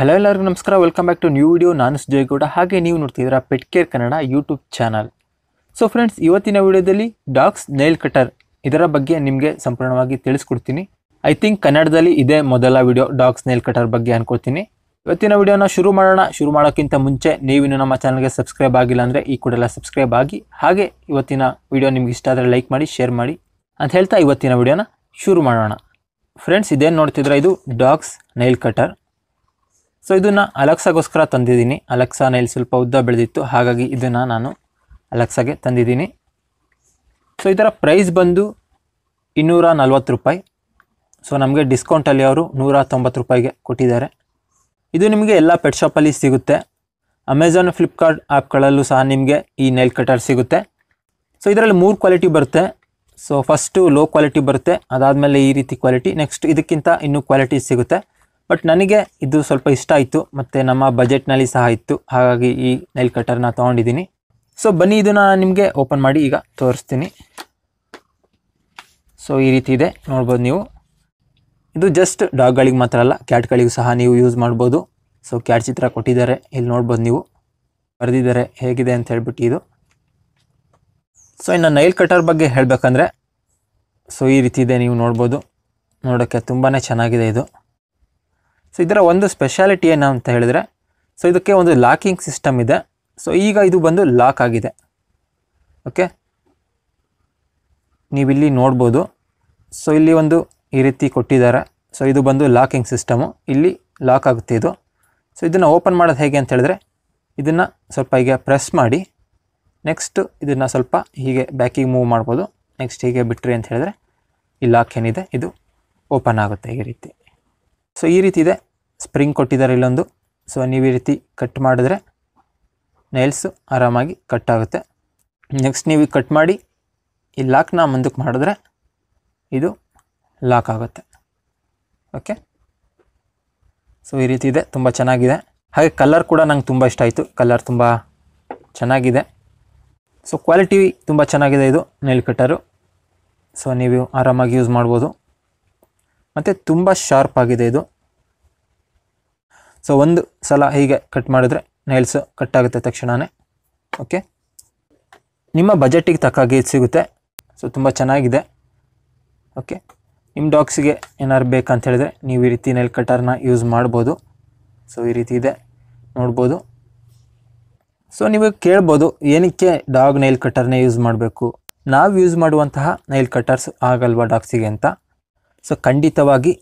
Hello everyone, namaskar, welcome back to a new video. Nanasujayagoda hage neevu nortidira Pet Care Kannada YouTube channel. So friends, ivattina video dalli dogs nail cutter idara bagge nimge sampurnavagi telisikudtini. I think kannadadalli ide modala video dogs nail cutter bagge ankottini. Ivattina video na shuru marana. Shuru madokkinta munche neevu innu namma channel ge subscribe agilla andre ee kudala subscribe agi hage ivattina video nimge ishta adre like madi, share madi anta helta ivattina video na shuru marana. Friends, ide nortidira idu dogs nail cutter. So iduna Alexa goskara tandidini. Alexa nail ಸ್ವಲ್ಪ ಉದ್ದ ಬೆಳೆದಿತ್ತು, ಹಾಗಾಗಿ ಇದನ್ನ ನಾನು Alexa ಗೆ ತಂದಿದ್ದೀನಿ. So ಇದರ price ಬಂದು 240 ರೂಪಾಯಿ. So ನಮಗೆ ಡಿಸ್ಕೌಂಟ್ ಅಲ್ಲಿ ಅವರು 190 ರೂಪಾಯಿಗೆ ಕೊಟ್ಟಿದ್ದಾರೆ. ಇದು ನಿಮಗೆ ಎಲ್ಲಾ ಪೆಟ್ ಶಾಪ್ ಅಲ್ಲಿ ಸಿಗುತ್ತೆ. Amazon Flipkart ಆಪ್ ಗಳಲ್ಲೂ ಸಹ ನಿಮಗೆ ಈ nail cutter ಸಿಗುತ್ತೆ. So ಇದರಲ್ಲಿ ಮೂರು ಕ್ವಾಲಿಟಿ ಬರುತ್ತೆ. So ಫಸ್ಟ್ ಲೋ ಕ್ವಾಲಿಟಿ ಬರುತ್ತೆ, ಅದಾದ್ಮೇಲೆ ಈ ರೀತಿ ಕ್ವಾಲಿಟಿ, ನೆಕ್ಸ್ಟ್ ಇದಕ್ಕಿಂತ ಇನ್ನೂ ಕ್ವಾಲಿಟಿ ಸಿಗುತ್ತೆ. But nanige idu solpa ishta aitu matte nama budget nalli saha ittu, hagagi ee nail cutter na tagondidini. So bani iduna nimge open madi iga torustini. So ee riti ide nodabodu neevu. Idu just dog galige matra alla, cat galigu saha neevu use madabodu. So cat chitra kottidare, illi nodabodu neevu baredidare hegide anta helibitti idu. So inna nail cutter bagge helbekandre, so ee riti ide neevu nodabodu. Nodokke tumbane chenagide idu. So idara ಒಂದು speciality ಏನು ಅಂತ ಹೇಳಿದ್ರೆ, so ಇದಕ್ಕೆ ಒಂದು locking system ಇದೆ. So ಈಗ ಇದು ಬಂದು ಲಾಕ್ ಆಗಿದೆ. ಓಕೆ, ನೀವು ಇಲ್ಲಿ ನೋಡಬಹುದು. So ಇಲ್ಲಿ ಒಂದು ಈ ರೀತಿ ಕೊಟ್ಟಿದ್ದಾರೆ. So ಇದು ಬಂದು ಲಾಕಿಂಗ್ ಸಿಸ್ಟಮ್, ಇಲ್ಲಿ ಲಾಕ್ ಆಗುತ್ತೆ ಇದು. So ಇದನ್ನ ಓಪನ್ ಮಾಡೋದು ಹೇಗೆ ಅಂತ ಹೇಳಿದ್ರೆ, ಇದನ್ನ ಸ್ವಲ್ಪ ಹೀಗೆ ಪ್ರೆಸ್ ಮಾಡಿ, ನೆಕ್ಸ್ಟ್ ಇದನ್ನ ಸ್ವಲ್ಪ ಹೀಗೆ ಬ್ಯಾಕಿಗೆ ಮೂವ್ ಮಾಡಬಹುದು. ನೆಕ್ಸ್ಟ್ ಹೀಗೆ ಬಿಟ್ರಿ ಅಂತ ಹೇಳಿದ್ರೆ ಈ ಲಾಕ್ ಏನಿದೆ ಇದು ಓಪನ್ ಆಗುತ್ತೆ ಈ ರೀತಿ. ಸೊ ಈ ರೀತಿ ಇದೆ, ಸ್ಪ್ರಿಂಗ್ ಕೊಟ್ಟಿದ್ದಾರೆ ಇಲ್ಲೊಂದು. ಸೊ ನೀವು ಈ ರೀತಿ ಕಟ್ ಮಾಡಿದ್ರೆ ನೈಲ್ಸ್ ಆರಾಮಾಗಿ ಕಟ್ ಆಗುತ್ತೆ. ನೆಕ್ಸ್ಟ್ ನೀವು ಕಟ್ ಮಾಡಿ ಈ ಲಾಕ್ನ ಮುಂದಕ್ಕೆ ಮಾಡಿದ್ರೆ ಇದು ಲಾಕ್ ಆಗುತ್ತೆ. ಓಕೆ, ಸೊ ಈ ರೀತಿ ಇದೆ, ತುಂಬ ಚೆನ್ನಾಗಿದೆ. ಹಾಗೆ ಕಲರ್ ಕೂಡ ನಂಗೆ ತುಂಬ ಇಷ್ಟ ಆಯಿತು, ಕಲರ್ ತುಂಬ ಚೆನ್ನಾಗಿದೆ. ಸೊ ಕ್ವಾಲಿಟಿ ತುಂಬ ಚೆನ್ನಾಗಿದೆ ಇದು ನೈಲ್ ಕಟ್ಟರು. ಸೊ ನೀವು ಆರಾಮಾಗಿ ಯೂಸ್ ಮಾಡ್ಬೋದು, ಮತ್ತು ತುಂಬ ಶಾರ್ಪ್ ಆಗಿದೆ ಇದು. ಸೊ ಒಂದು ಸಲ ಹೀಗೆ ಕಟ್ ಮಾಡಿದ್ರೆ ನೈಲ್ಸ್ ಕಟ್ ಆಗುತ್ತೆ ತಕ್ಷಣವೇ. ಓಕೆ, ನಿಮ್ಮ ಬಜೆಟಿಗೆ ತಕ್ಕ ಹಾಗೆ ಸಿಗುತ್ತೆ. ಸೊ ತುಂಬ ಚೆನ್ನಾಗಿದೆ. ಓಕೆ, ನಿಮ್ಮ ಡಾಗ್ಸಿಗೆ ಏನಾರು ಬೇಕಂತ ಹೇಳಿದ್ರೆ ನೀವು ಈ ರೀತಿ ನೈಲ್ ಕಟ್ಟರ್ನ ಯೂಸ್ ಮಾಡ್ಬೋದು. ಸೊ ಈ ರೀತಿ ಇದೆ, ನೋಡ್ಬೋದು. ಸೊ ನೀವು ಕೇಳ್ಬೋದು ಏನಕ್ಕೆ ಡಾಗ್ ನೈಲ್ ಕಟ್ಟರ್ನೇ ಯೂಸ್ ಮಾಡಬೇಕು, ನಾವು ಯೂಸ್ ಮಾಡುವಂತಹ ನೈಲ್ ಕಟ್ಟರ್ಸ್ ಆಗಲ್ವಾ ಡಾಗ್ಸಿಗೆ ಅಂತ. ಸೊ ಖಂಡಿತವಾಗಿ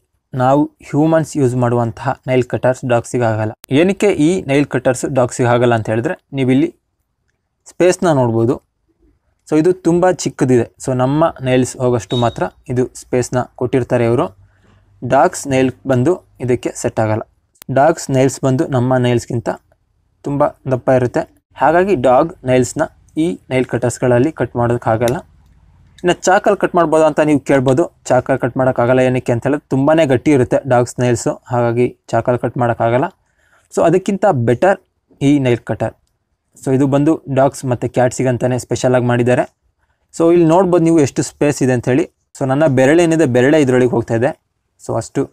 ನಾವು ಹ್ಯೂಮನ್ಸ್ ಯೂಸ್ ಮಾಡುವಂತಹ ನೈಲ್ ಕಟರ್ಸ್ ಡಾಗ್ಸಿಗೆ ಆಗಲ್ಲ. ಏನಕ್ಕೆ ಈ ನೈಲ್ ಕಟರ್ಸ್ ಡಾಗ್ಸಿಗೆ ಆಗಲ್ಲ ಅಂತ ಹೇಳಿದ್ರೆ, ನೀವಿಲ್ಲಿ ಸ್ಪೇಸ್ನ ನೋಡ್ಬೋದು. ಸೊ ಇದು ತುಂಬ ಚಿಕ್ಕದಿದೆ. ಸೊ ನಮ್ಮ ನೈಲ್ಸ್ ಹೋಗೋಷ್ಟು ಮಾತ್ರ ಇದು ಸ್ಪೇಸ್ನ ಕೊಟ್ಟಿರ್ತಾರೆ ಇವರು. ಡಾಗ್ಸ್ ನೈಲ್ ಬಂದು ಇದಕ್ಕೆ ಸೆಟ್ ಆಗಲ್ಲ. ಡಾಗ್ಸ್ ನೈಲ್ಸ್ ಬಂದು ನಮ್ಮ ನೈಲ್ಸ್ಗಿಂತ ತುಂಬ ದಪ್ಪ ಇರುತ್ತೆ, ಹಾಗಾಗಿ ಡಾಗ್ ನೈಲ್ಸ್ನ ಈ ನೈಲ್ ಕಟರ್ಸ್ಗಳಲ್ಲಿ ಕಟ್ ಮಾಡೋದಕ್ಕಾಗಲ್ಲ. ಇನ್ನು ಚಾಕಲ್ಲಿ ಕಟ್ ಮಾಡ್ಬೋದು ಅಂತ ನೀವು ಕೇಳ್ಬೋದು, ಚಾಕಲ್ಲಿ ಕಟ್ ಮಾಡೋಕ್ಕಾಗಲ್ಲ ಏನಕ್ಕೆ ಅಂತ ಹೇಳಿದ್ರೆ ತುಂಬಾ ಗಟ್ಟಿ ಇರುತ್ತೆ ಡಾಗ್ಸ್ ನೈಲ್ಸು, ಹಾಗಾಗಿ ಚಾಕಲ್ಲಿ ಕಟ್ ಮಾಡೋಕ್ಕಾಗಲ್ಲ. ಸೊ ಅದಕ್ಕಿಂತ ಬೆಟರ್ ಈ ನೈಲ್ ಕಟರ್. ಸೊ ಇದು ಬಂದು ಡಾಗ್ಸ್ ಮತ್ತು ಕ್ಯಾಟ್ಸಿಗಂತಲೇ ಸ್ಪೆಷಲಾಗಿ ಮಾಡಿದ್ದಾರೆ. ಸೊ ಇಲ್ಲಿ ನೋಡ್ಬೋದು ನೀವು ಎಷ್ಟು ಸ್ಪೇಸ್ ಇದೆ ಅಂಥೇಳಿ. ಸೊ ನನ್ನ ಬೆರಳೇನಿದೆ, ಬೆರಳೆ ಇದರೊಳಗೆ ಹೋಗ್ತಾಯಿದೆ. ಸೊ ಅಷ್ಟು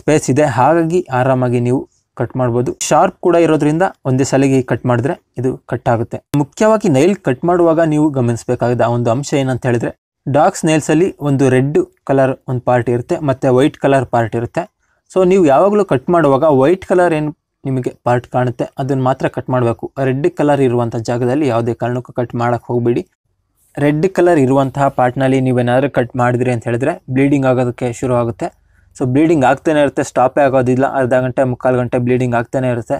ಸ್ಪೇಸ್ ಇದೆ, ಹಾಗಾಗಿ ಆರಾಮಾಗಿ ನೀವು ಕಟ್ ಮಾಡ್ಬೋದು. ಶಾರ್ಪ್ ಕೂಡ ಇರೋದ್ರಿಂದ ಒಂದೇ ಸಲಿಗೆ ಕಟ್ ಮಾಡಿದ್ರೆ ಇದು ಕಟ್ ಆಗುತ್ತೆ. ಮುಖ್ಯವಾಗಿ ನೈಲ್ ಕಟ್ ಮಾಡುವಾಗ ನೀವು ಗಮನಿಸಬೇಕಾದ ಒಂದು ಅಂಶ ಏನಂತ ಹೇಳಿದ್ರೆ, ಡಾಗ್ಸ್ ನೈಲ್ಸಲ್ಲಿ ಒಂದು ರೆಡ್ ಕಲರ್ ಒಂದು ಪಾರ್ಟ್ ಇರುತ್ತೆ, ಮತ್ತು ವೈಟ್ ಕಲರ್ ಪಾರ್ಟ್ ಇರುತ್ತೆ. ಸೊ ನೀವು ಯಾವಾಗಲೂ ಕಟ್ ಮಾಡುವಾಗ ವೈಟ್ ಕಲರ್ ಏನು ನಿಮಗೆ ಪಾರ್ಟ್ ಕಾಣುತ್ತೆ ಅದನ್ನು ಮಾತ್ರ ಕಟ್ ಮಾಡಬೇಕು. ರೆಡ್ ಕಲರ್ ಇರುವಂಥ ಜಾಗದಲ್ಲಿ ಯಾವುದೇ ಕಾರಣಕ್ಕೂ ಕಟ್ ಮಾಡೋಕ್ಕೆ ಹೋಗಬೇಡಿ. ರೆಡ್ ಕಲರ್ ಇರುವಂತಹ ಪಾರ್ಟ್ನಲ್ಲಿ ನೀವೇನಾದರೂ ಕಟ್ ಮಾಡಿದ್ರಿ ಅಂತ ಹೇಳಿದ್ರೆ ಬ್ಲೀಡಿಂಗ್ ಆಗೋದಕ್ಕೆ ಶುರು ಆಗುತ್ತೆ. ಸೊ ಬ್ಲೀಡಿಂಗ್ ಆಗ್ತಾನೆ ಇರುತ್ತೆ, ಸ್ಟಾಪೇ ಆಗೋದಿಲ್ಲ. ಅರ್ಧ ಗಂಟೆ ಮುಕ್ಕಾಲು ಗಂಟೆ ಬ್ಲೀಡಿಂಗ್ ಆಗ್ತಾನೆ ಇರುತ್ತೆ.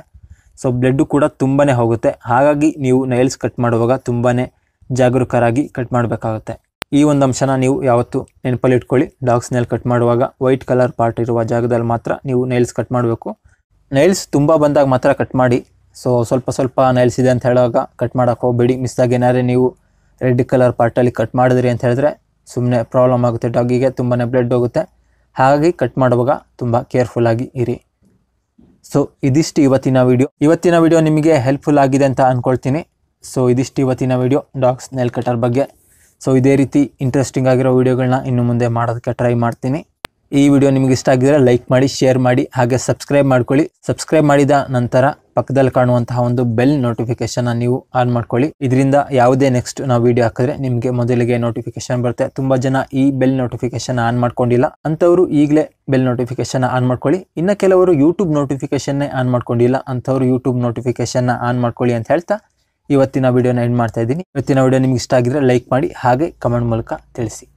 ಸೊ ಬ್ಲಡ್ಡು ಕೂಡ ತುಂಬಾ ಹೋಗುತ್ತೆ, ಹಾಗಾಗಿ ನೀವು ನೈಲ್ಸ್ ಕಟ್ ಮಾಡುವಾಗ ತುಂಬಾ ಜಾಗರೂಕರಾಗಿ ಕಟ್ ಮಾಡಬೇಕಾಗುತ್ತೆ. ಈ ಒಂದು ಅಂಶನ ನೀವು ಯಾವತ್ತೂ ನೆನಪಲ್ಲಿ ಇಟ್ಕೊಳ್ಳಿ. ಡಾಗ್ಸ್ ನೈಲ್ ಕಟ್ ಮಾಡುವಾಗ ವೈಟ್ ಕಲರ್ ಪಾರ್ಟ್ ಇರುವ ಜಾಗದಲ್ಲಿ ಮಾತ್ರ ನೀವು ನೈಲ್ಸ್ ಕಟ್ ಮಾಡಬೇಕು. ನೈಲ್ಸ್ ತುಂಬ ಬಂದಾಗ ಮಾತ್ರ ಕಟ್ ಮಾಡಿ. ಸೊ ಸ್ವಲ್ಪ ಸ್ವಲ್ಪ ನೈಲ್ಸ್ ಇದೆ ಅಂತ ಹೇಳುವಾಗ ಕಟ್ ಮಾಡೋಕ್ಕೆ ಹೋಗಬೇಡಿ. ಮಿಸ್ಸಾಗಿ ಏನಾದ್ರೆ ನೀವು ರೆಡ್ ಕಲರ್ ಪಾರ್ಟಲ್ಲಿ ಕಟ್ ಮಾಡಿದ್ರಿ ಅಂತ ಹೇಳಿದ್ರೆ ಸುಮ್ಮನೆ ಪ್ರಾಬ್ಲಮ್ ಆಗುತ್ತೆ, ಡಾಗಿಗೆ ತುಂಬಾ ಬ್ಲಡ್ ಹೋಗುತ್ತೆ. ಹಾಗಾಗಿ ಕಟ್ ಮಾಡುವಾಗ ತುಂಬ ಕೇರ್ಫುಲ್ಲಾಗಿ ಇರಿ. ಸೊ ಇದಿಷ್ಟು ಇವತ್ತಿನ ವಿಡಿಯೋ. ಇವತ್ತಿನ ವಿಡಿಯೋ ನಿಮಗೆ ಹೆಲ್ಪ್ಫುಲ್ ಆಗಿದೆ ಅಂತ ಅಂದ್ಕೊಳ್ತೀನಿ. ಸೊ ಇದಿಷ್ಟು ಇವತ್ತಿನ ವಿಡಿಯೋ ಡಾಗ್ಸ್ ನೈಲ್ ಕಟರ್ ಬಗ್ಗೆ. ಸೊ ಇದೇ ರೀತಿ ಇಂಟ್ರೆಸ್ಟಿಂಗ್ ಆಗಿರೋ ವಿಡಿಯೋಗಳನ್ನ ಇನ್ನು ಮುಂದೆ ಮಾಡೋದಕ್ಕೆ ಟ್ರೈ ಮಾಡ್ತೀನಿ. ಈ ವಿಡಿಯೋ ನಿಮಗೆ ಇಷ್ಟ ಆಗಿದ್ರೆ ಲೈಕ್ ಮಾಡಿ ಶೇರ್ ಮಾಡಿ ಹಾಗೆ ಸಬ್ಸ್ಕ್ರೈಬ್ ಮಾಡ್ಕೊಳ್ಳಿ ಸಬ್ಸ್ಕ್ರೈಬ್ ಮಾಡಿದ ನಂತರ ಪಕ್ಕದಲ್ಲಿ ಕಾಣುವಂತ ಒಂದು ಬೆಲ್ ನೋಟಿಫಿಕೇಶನ್ ಅನ್ನು ನೀವು ಆನ್ ಮಾಡ್ಕೊಳ್ಳಿ ಇದರಿಂದ ಯಾವುದೇ ನೆಕ್ಸ್ಟ್ ನಾವು ವಿಡಿಯೋ ಹಾಕಿದ್ರೆ ನಿಮಗೆ ಮೊದಲಿಗೆ ನೋಟಿಫಿಕೇಶನ್ ಬರುತ್ತೆ ತುಂಬಾ ಜನ ಈ ಬೆಲ್ ನೋಟಿಫಿಕೇಶನ್ ಆನ್ ಮಾಡ್ಕೊಂಡಿಲ್ಲ ಅಂತವರು ಈಗಲೇ ಬೆಲ್ ನೋಟಿಫಿಕೇಶನ್ ಆನ್ ಮಾಡ್ಕೊಳ್ಳಿ ಇನ್ನ ಕೆಲವರು YouTube ನೋಟಿಫಿಕೇಶನ್ ನೇ ಆನ್ ಮಾಡ್ಕೊಂಡಿಲ್ಲ ಅಂತವರು YouTube ನೋಟಿಫಿಕೇಶನ್ ಆನ್ ಮಾಡ್ಕೊಳ್ಳಿ ಅಂತ ಹೇಳ್ತಾ ಇವತ್ತಿನ ವಿಡಿಯೋನ ಎಂಡ್ ಮಾಡ್ತಾ ಇದ್ದೀನಿ ಇವತ್ತಿನ ವಿಡಿಯೋ ನಿಮಗೆ ಇಷ್ಟ ಆಗಿದ್ರೆ ಲೈಕ್ ಮಾಡಿ ಹಾಗೆ ಕಮೆಂಟ್ ಮೂಲಕ ತಿಳಿಸಿ